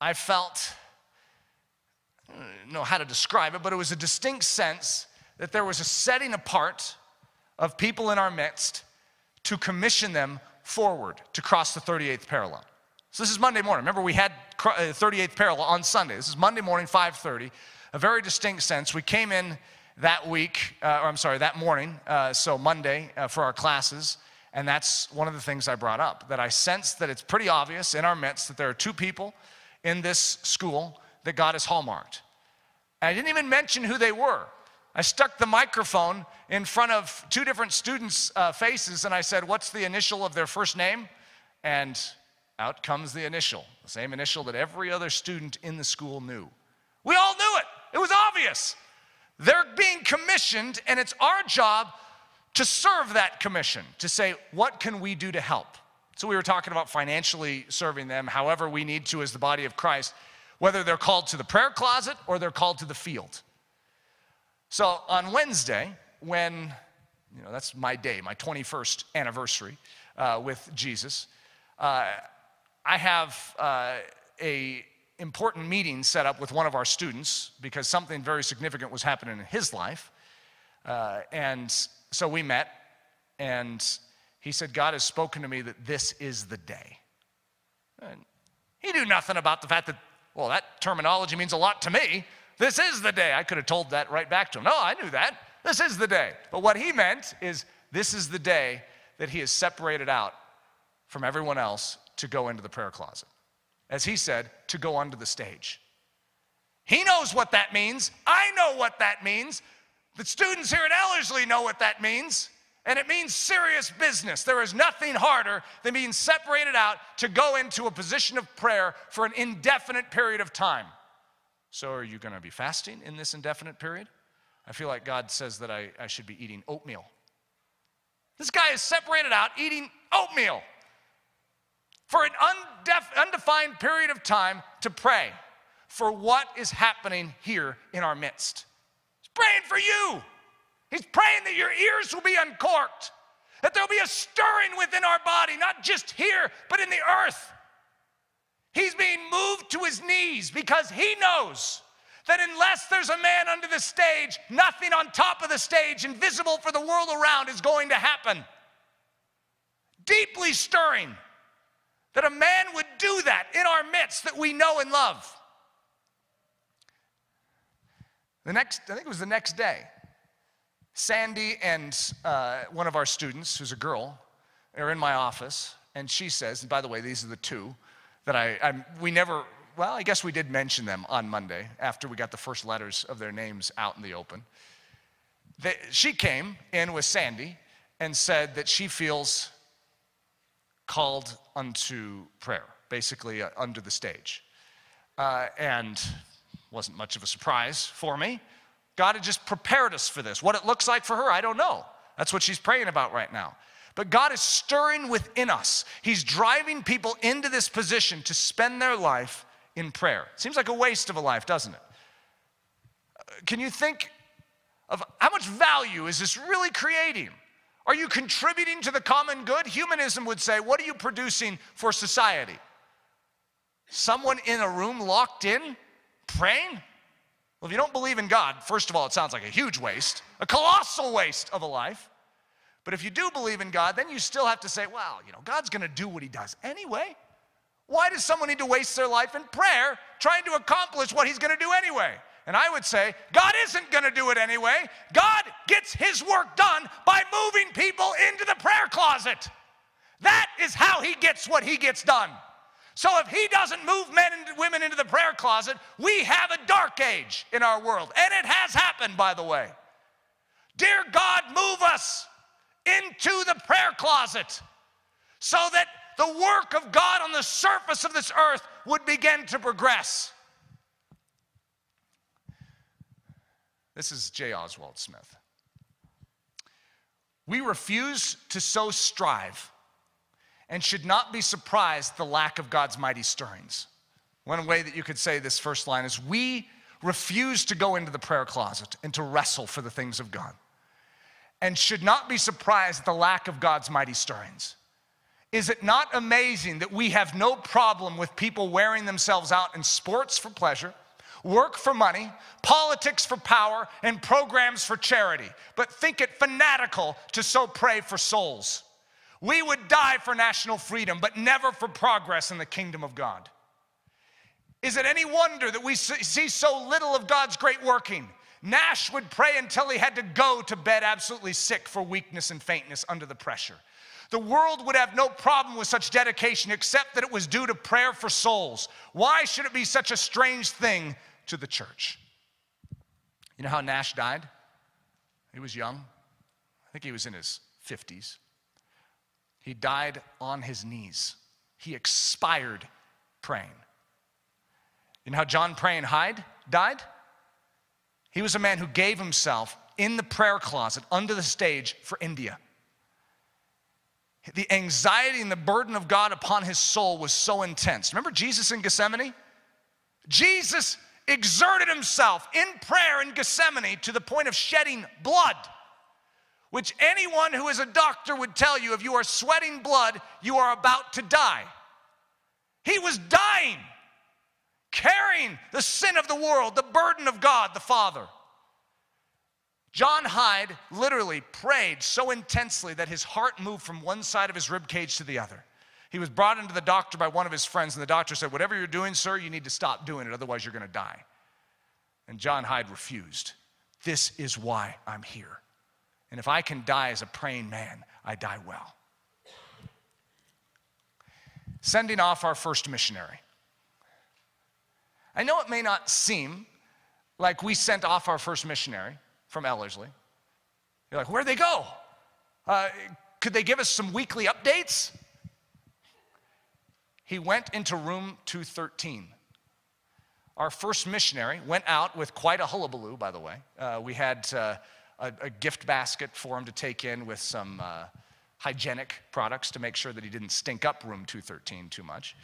I felt, I don't know how to describe it, but it was a distinct sense that there was a setting apart of people in our midst to commission them forward to cross the 38th parallel. So this is Monday morning. Remember, we had 38th parallel on Sunday. This is Monday morning, 5:30, a very distinct sense. We came in that morning, for our classes. And that's one of the things I brought up, that I sense that it's pretty obvious in our midst that there are two people in this school that God has hallmarked. And I didn't even mention who they were. I stuck the microphone in front of two different students' faces, and I said, "What's the initial of their first name?" And out comes the initial, the same initial that every other student in the school knew. We all knew it. It was obvious. They're being commissioned, and it's our job to serve that commission, to say, what can we do to help? So we were talking about financially serving them however we need to as the body of Christ, whether they're called to the prayer closet or they're called to the field. So on Wednesday, when, that's my day, my 21st anniversary with Jesus, I have a important meeting set up with one of our students because something very significant was happening in his life. So we met, and he said, "God has spoken to me that this is the day." And he knew nothing about the fact that, well, that terminology means a lot to me. This is the day. I could have told that right back to him. No, I knew that. This is the day. But what he meant is this is the day that he is separated out from everyone else to go into the prayer closet. As he said, to go onto the stage. He knows what that means. I know what that means. The students here at Ellerslie know what that means, and it means serious business. There is nothing harder than being separated out to go into a position of prayer for an indefinite period of time. So are you going to be fasting in this indefinite period? I feel like God says that I should be eating oatmeal. This guy is separated out eating oatmeal for an undefined period of time to pray for what is happening here in our midst. Praying for you. He's praying that your ears will be uncorked, that there'll be a stirring within our body, not just here, but in the earth. He's being moved to his knees because he knows that unless there's a man under the stage, nothing on top of the stage, invisible for the world around, is going to happen. Deeply stirring that a man would do that in our midst that we know and love. I think it was the next day, Sandy and one of our students, who's a girl, are in my office, and she says, and by the way, these are the two that I guess we did mention them on Monday after we got the first letters of their names out in the open. She came in with Sandy and said that she feels called unto prayer, basically under the stage. And wasn't much of a surprise for me. God had just prepared us for this. What it looks like for her, I don't know. That's what she's praying about right now. But God is stirring within us. He's driving people into this position to spend their life in prayer. Seems like a waste of a life, doesn't it? Can you think of how much value is this really creating? Are you contributing to the common good? Humanism would say, what are you producing for society? Someone in a room locked in, praying? Well, if you don't believe in God, first of all, it sounds like a huge waste, a colossal waste of a life. But if you do believe in God, then you still have to say, well, you know, God's gonna do what he does anyway. Why does someone need to waste their life in prayer trying to accomplish what he's going to do anyway? And I would say, God isn't going to do it anyway. God gets his work done by moving people into the prayer closet. That is how he gets what he gets done. So if he doesn't move men and women into the prayer closet, we have a dark age in our world. And it has happened, by the way. Dear God, move us into the prayer closet so that the work of God on the surface of this earth would begin to progress. This is J. Oswald Smith. We refuse to so strive and should not be surprised at the lack of God's mighty stirrings. One way that you could say this first line is, we refuse to go into the prayer closet and to wrestle for the things of God, and should not be surprised at the lack of God's mighty stirrings. Is it not amazing that we have no problem with people wearing themselves out in sports for pleasure, work for money, politics for power, and programs for charity, but think it fanatical to so pray for souls? We would die for national freedom, but never for progress in the kingdom of God. Is it any wonder that we see so little of God's great working? Nash would pray until he had to go to bed absolutely sick for weakness and faintness under the pressure. The world would have no problem with such dedication except that it was due to prayer for souls. Why should it be such a strange thing to the church? You know how Nash died? He was young. I think he was in his 50s. He died on his knees. He expired praying. You know how John Praying Hyde died? He was a man who gave himself in the prayer closet under the stage for India. The anxiety and the burden of God upon his soul was so intense. Remember Jesus in Gethsemane? Jesus exerted himself in prayer in Gethsemane to the point of shedding blood, which anyone who is a doctor would tell you, if you are sweating blood, you are about to die. He was dying, carrying the sin of the world, the burden of God the Father. John Hyde literally prayed so intensely that his heart moved from one side of his ribcage to the other. He was brought into the doctor by one of his friends, and the doctor said, whatever you're doing, sir, you need to stop doing it, otherwise you're going to die. And John Hyde refused. This is why I'm here. And if I can die as a praying man, I die well. Sending off our first missionary. I know it may not seem like we sent off our first missionary from Ellerslie. You're like, where'd they go? Could they give us some weekly updates? He went into room 213. Our first missionary went out with quite a hullabaloo, by the way. We had a gift basket for him to take in with some hygienic products to make sure that he didn't stink up room 213 too much.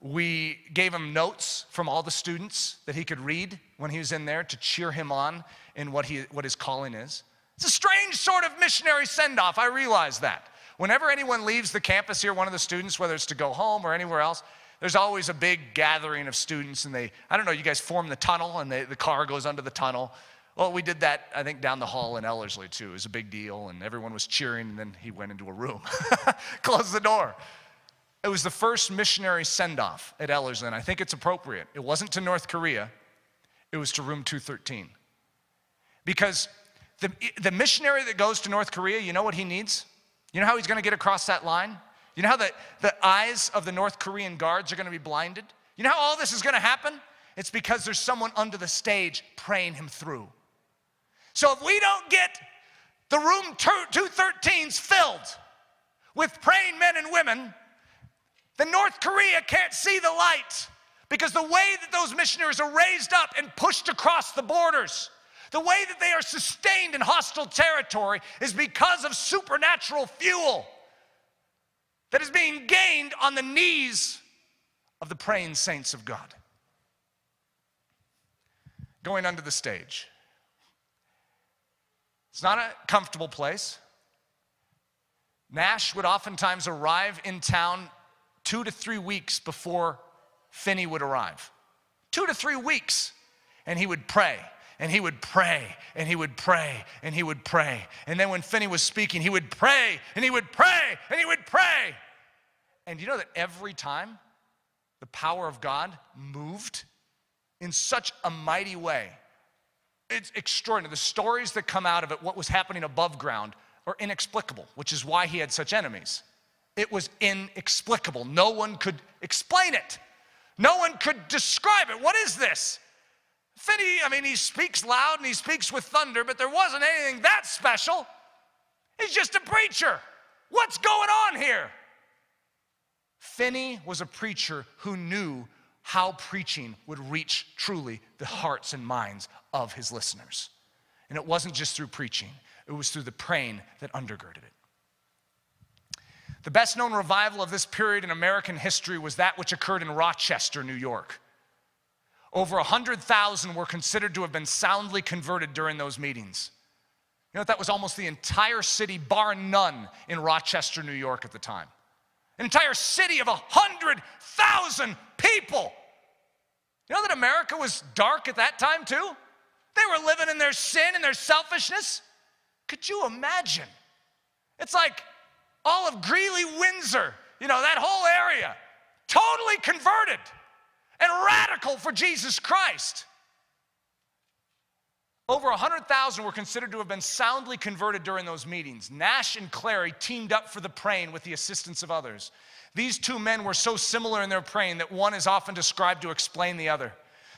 We gave him notes from all the students that he could read when he was in there to cheer him on in what his calling is. It's a strange sort of missionary send-off, I realize that. Whenever anyone leaves the campus here, one of the students, whether it's to go home or anywhere else, There's always a big gathering of students, and they, I don't know, you guys form the tunnel, and the car goes under the tunnel. Well, we did that, I think, down the hall in Ellerslie, too. It was a big deal, and everyone was cheering, and then he went into a room, closed the door. It was the first missionary send-off at Ellerslie, and I think it's appropriate. It wasn't to North Korea. It was to room 213. Because the missionary that goes to North Korea, you know what he needs? You know how he's going to get across that line? You know how the eyes of the North Korean guards are going to be blinded? You know how all this is going to happen? It's because there's someone under the stage praying him through. So if we don't get the room 213s filled with praying men and women, then North Korea can't see the light, because the way that those missionaries are raised up and pushed across the borders, the way that they are sustained in hostile territory, is because of supernatural fuel that is being gained on the knees of the praying saints of God. Going under the stage. It's not a comfortable place. Nash would oftentimes arrive in town 2 to 3 weeks before Finney would arrive. 2 to 3 weeks. And he would pray. And he would pray, and he would pray, and he would pray. And then when Finney was speaking, he would pray, and he would pray, and he would pray. And you know that every time the power of God moved in such a mighty way, it's extraordinary. The stories that come out of it, what was happening above ground, are inexplicable, which is why he had such enemies. It was inexplicable. No one could explain it. No one could describe it. What is this? Finney, I mean, he speaks loud and he speaks with thunder, but there wasn't anything that special. He's just a preacher. What's going on here? Finney was a preacher who knew how preaching would reach truly the hearts and minds of his listeners. And it wasn't just through preaching. It was through the praying that undergirded it. The best-known revival of this period in American history was that which occurred in Rochester, New York. Over 100,000 were considered to have been soundly converted during those meetings. You know, that was almost the entire city, bar none, in Rochester, New York at the time. An entire city of 100,000 people. You know that America was dark at that time too? They were living in their sin and their selfishness. Could you imagine? It's like all of Greeley, Windsor, you know, that whole area, totally converted and radical for Jesus Christ. Over 100,000 were considered to have been soundly converted during those meetings. Nash and Clary teamed up for the praying with the assistance of others. These two men were so similar in their praying that one is often described to explain the other.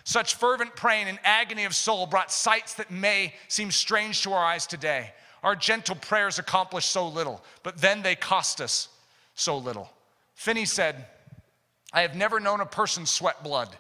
Such fervent praying and agony of soul brought sights that may seem strange to our eyes today. Our gentle prayers accomplished so little, but then they cost us so little. Finney said, "I have never known a person sweat blood,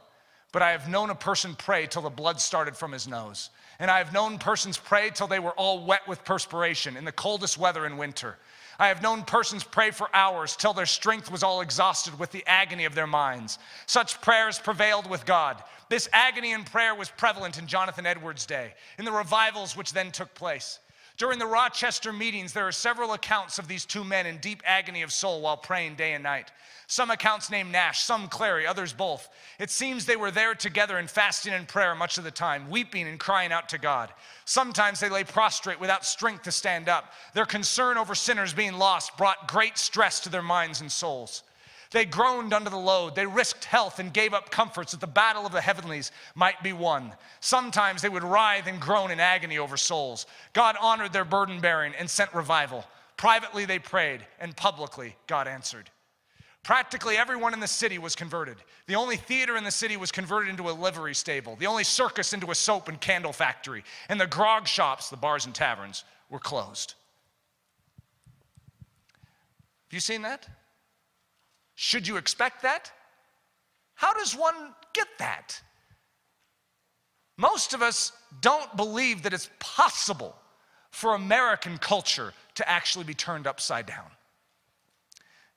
but I have known a person pray till the blood started from his nose. And I have known persons pray till they were all wet with perspiration in the coldest weather in winter. I have known persons pray for hours till their strength was all exhausted with the agony of their minds. Such prayers prevailed with God." This agony in prayer was prevalent in Jonathan Edwards' day, in the revivals which then took place. During the Rochester meetings, there are several accounts of these two men in deep agony of soul while praying day and night. Some accounts name Nash, some Clary, others both. It seems they were there together in fasting and prayer much of the time, weeping and crying out to God. Sometimes they lay prostrate without strength to stand up. Their concern over sinners being lost brought great stress to their minds and souls. They groaned under the load. They risked health and gave up comforts that the battle of the heavenlies might be won. Sometimes they would writhe and groan in agony over souls. God honored their burden bearing and sent revival. Privately they prayed, and publicly God answered. Practically everyone in the city was converted. The only theater in the city was converted into a livery stable. The only circus into a soap and candle factory. And the grog shops, the bars and taverns, were closed. Have you seen that? Should you expect that? How does one get that? Most of us don't believe that it's possible for American culture to actually be turned upside down.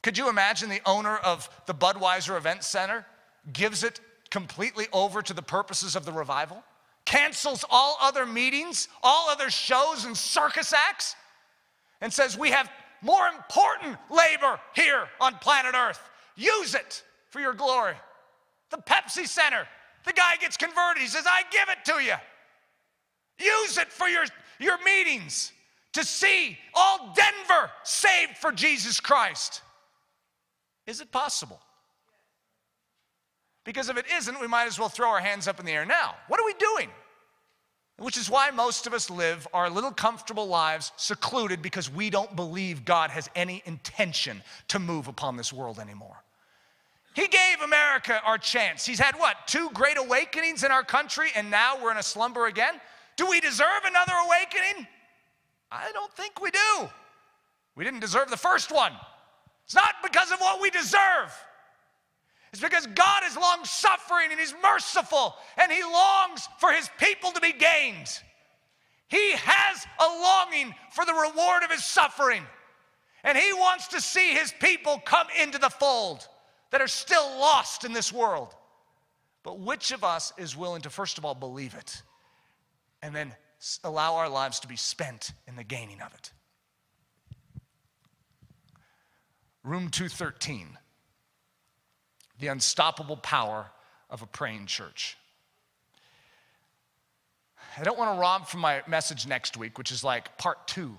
Could you imagine the owner of the Budweiser Event Center gives it completely over to the purposes of the revival, cancels all other meetings, all other shows and circus acts, and says, "We have more important labor here on planet Earth. Use it for your glory. The Pepsi Center. The guy gets converted. He says, I give it to you. Use it for your meetings to see all Denver saved for Jesus Christ. Is it possible? Because if it isn't, we might as well throw our hands up in the air now. What are we doing? Which is why most of us live our little comfortable lives secluded, because we don't believe God has any intention to move upon this world anymore. He gave America our chance. He's had what? 2 great awakenings in our country, and now we're in a slumber again. Do we deserve another awakening? I don't think we do. We didn't deserve the first one. It's not because of what we deserve. It's because God is long-suffering and He's merciful and He longs for His people to be gained. He has a longing for the reward of His suffering, and He wants to see His people come into the fold that are still lost in this world. But which of us is willing to, first of all, believe it and then allow our lives to be spent in the gaining of it? Room 213. The unstoppable power of a praying church. I don't want to rob from my message next week, which is like part 2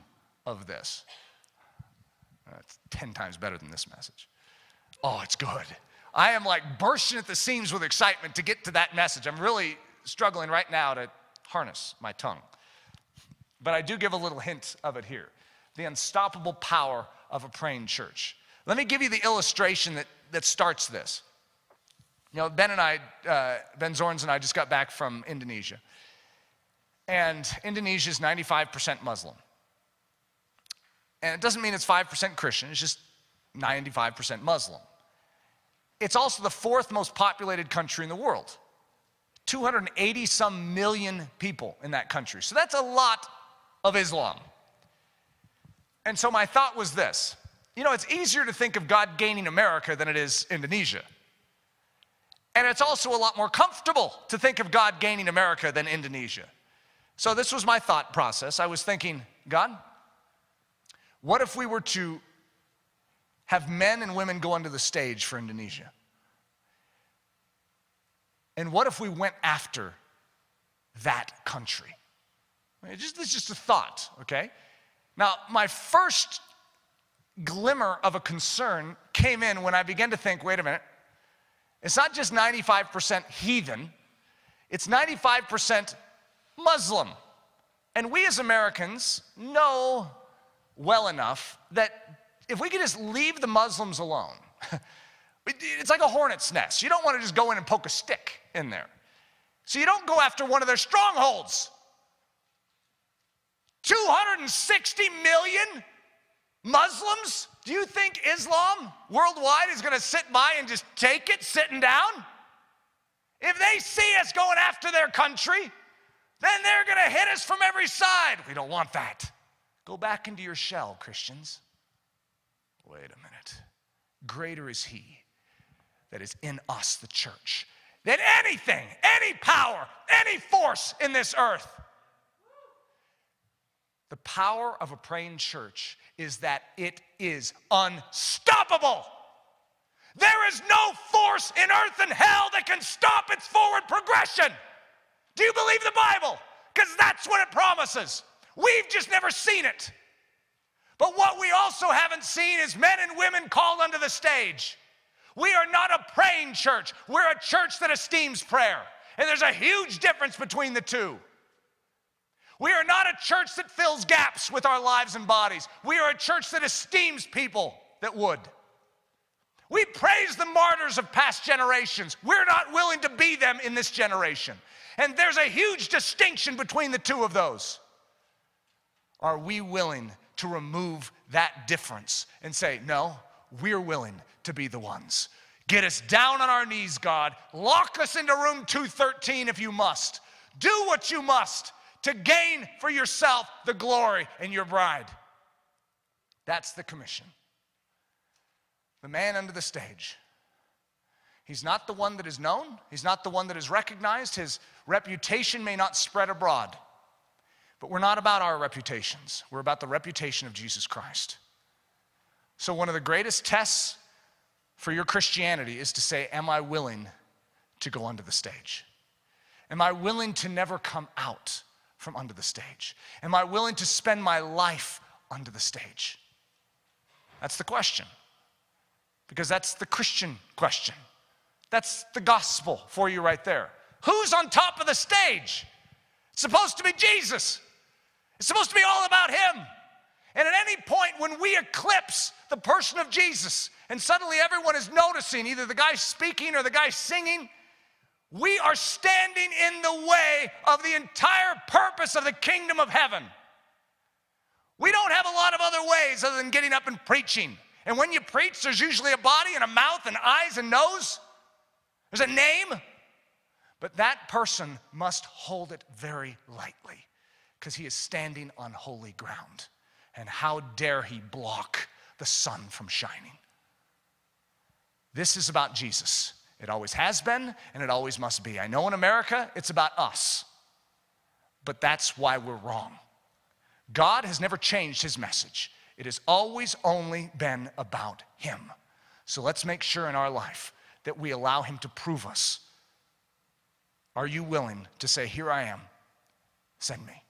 of this. It's 10 times better than this message. Oh, it's good. I am like bursting at the seams with excitement to get to that message. I'm really struggling right now to harness my tongue. But I do give a little hint of it here. The unstoppable power of a praying church. Let me give you the illustration that starts this. You know, Ben Zorns and I just got back from Indonesia. And Indonesia is 95% Muslim. And it doesn't mean it's 5% Christian, it's just 95% Muslim. It's also the 4th most populated country in the world. 280 some million people in that country. So that's a lot of Islam. And so my thought was this. You know, it's easier to think of God gaining America than it is Indonesia. And it's also a lot more comfortable to think of God gaining America than Indonesia. So this was my thought process. I was thinking, God, what if we were to have men and women go onto the stage for Indonesia? And what if we went after that country? It's just a thought, okay? Now, my first glimmer of a concern came in when I began to think, wait a minute, it's not just 95% heathen, it's 95% Muslim. And we as Americans know well enough that if we could just leave the Muslims alone, it's like a hornet's nest. You don't want to just go in and poke a stick in there. So you don't go after one of their strongholds. 260 million Muslims? Do you think Islam worldwide is going to sit by and just take it sitting down? If they see us going after their country, then they're going to hit us from every side. We don't want that. Go back into your shell, Christians. Wait a minute. Greater is He that is in us, the church, than anything, any power, any force in this earth. The power of a praying church is that it is unstoppable. There is no force in earth and hell that can stop its forward progression. Do you believe the Bible? Because that's what it promises. We've just never seen it. But what we also haven't seen is men and women called onto the stage. We are not a praying church. We're a church that esteems prayer. And there's a huge difference between the two. We are not a church that fills gaps with our lives and bodies. We are a church that esteems people that would. We praise the martyrs of past generations. We're not willing to be them in this generation. And there's a huge distinction between the two of those. Are we willing to remove that difference and say, no, we're willing to be the ones? Get us down on our knees, God. Lock us into room 213 if you must. Do what you must to gain for yourself the glory and your bride. That's the commission. The man under the stage. He's not the one that is known. He's not the one that is recognized. His reputation may not spread abroad. But we're not about our reputations. We're about the reputation of Jesus Christ. So one of the greatest tests for your Christianity is to say, am I willing to go under the stage? Am I willing to never come out from under the stage? Am I willing to spend my life under the stage? That's the question, because that's the Christian question. That's the gospel for you right there. Who's on top of the stage? It's supposed to be Jesus. It's supposed to be all about him. And at any point when we eclipse the person of Jesus and suddenly everyone is noticing either the guy speaking or the guy singing, we are standing in the way of the entire purpose of the kingdom of heaven. We don't have a lot of other ways other than getting up and preaching. And when you preach, there's usually a body and a mouth and eyes and nose. There's a name. But that person must hold it very lightly because he is standing on holy ground. And how dare he block the sun from shining? This is about Jesus. It always has been, and it always must be. I know in America, it's about us. But that's why we're wrong. God has never changed his message. It has always only been about him. So let's make sure in our life that we allow him to prove us. Are you willing to say, here I am, send me?